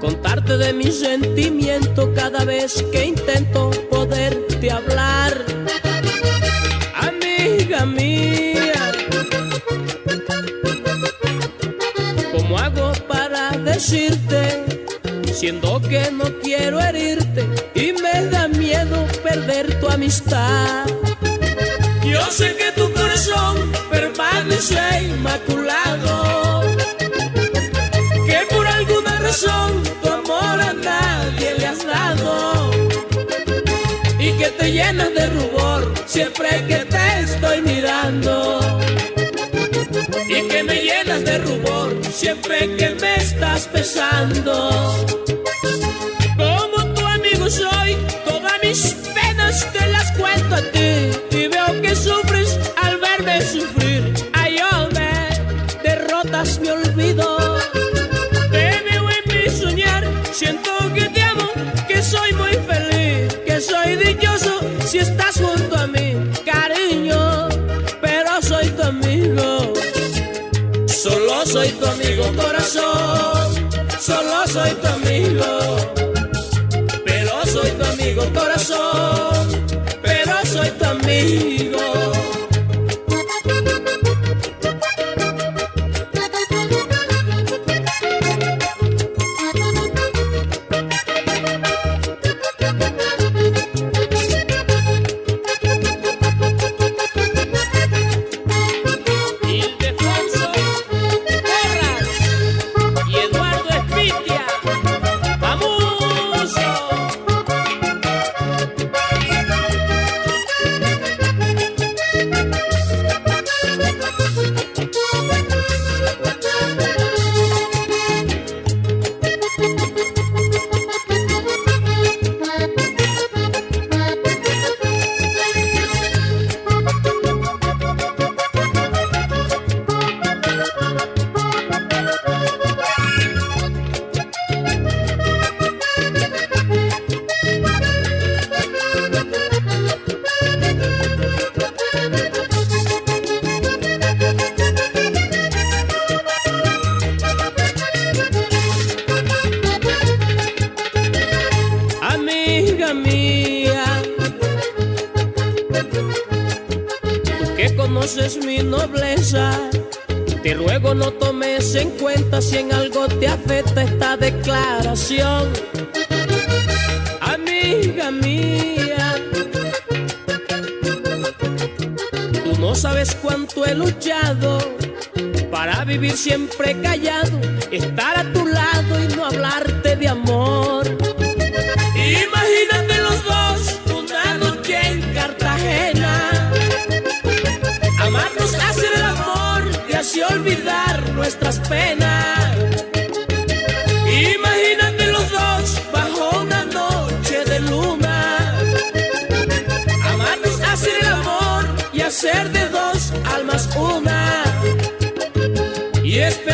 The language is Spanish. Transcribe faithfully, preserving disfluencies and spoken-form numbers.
Contarte de mis sentimientos cada vez que intento poderte hablar. Amiga mía, ¿cómo hago para decirte? Siendo que no quiero herirte y me da miedo perder tu amistad. Yo sé que tu corazón permanece inmaculado, tu amor a nadie le has dado, y que te llenas de rubor siempre que te estoy mirando, y que me llenas de rubor siempre que me estás besando. Como tu amigo soy, todas mis penas te las cuento a ti, y veo que sufres al verme sufrir. Ay, hombre, derrotas mi olvido. Siento que te amo, que soy muy feliz, que soy dichoso si estás junto a mí, cariño, pero soy tu amigo. Solo soy tu amigo, corazón, solo soy tu amigo. Pero soy tu amigo, corazón, pero soy tu amigo. Amiga mía, tú que conoces mi nobleza, te ruego no tomes en cuenta si en algo te afecta esta declaración. Amiga mía, tú no sabes cuánto he luchado para vivir siempre callado, estar a tu lado y no hablarte de amor. Imagínate los dos una noche en Cartagena, amarnos, hacer el amor y así olvidar nuestras penas. Imagínate los dos bajo una noche de luna, amarnos, hacer el amor y hacer de dos almas una. Y es